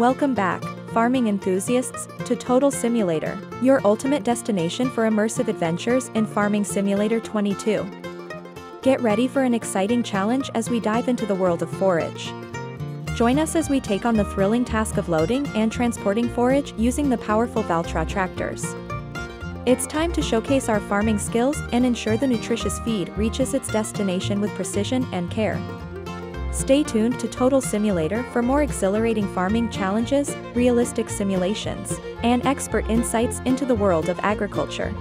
Welcome back, farming enthusiasts, to Total Simulator, your ultimate destination for immersive adventures in Farming Simulator 22. Get ready for an exciting challenge as we dive into the world of forage. Join us as we take on the thrilling task of loading and transporting forage using the powerful Valtra tractors. It's time to showcase our farming skills and ensure the nutritious feed reaches its destination with precision and care. Stay tuned to Total Simulator for more exhilarating farming challenges, realistic simulations, and expert insights into the world of agriculture.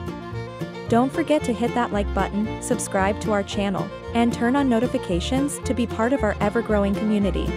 Don't forget to hit that like button, subscribe to our channel, and turn on notifications to be part of our ever-growing community.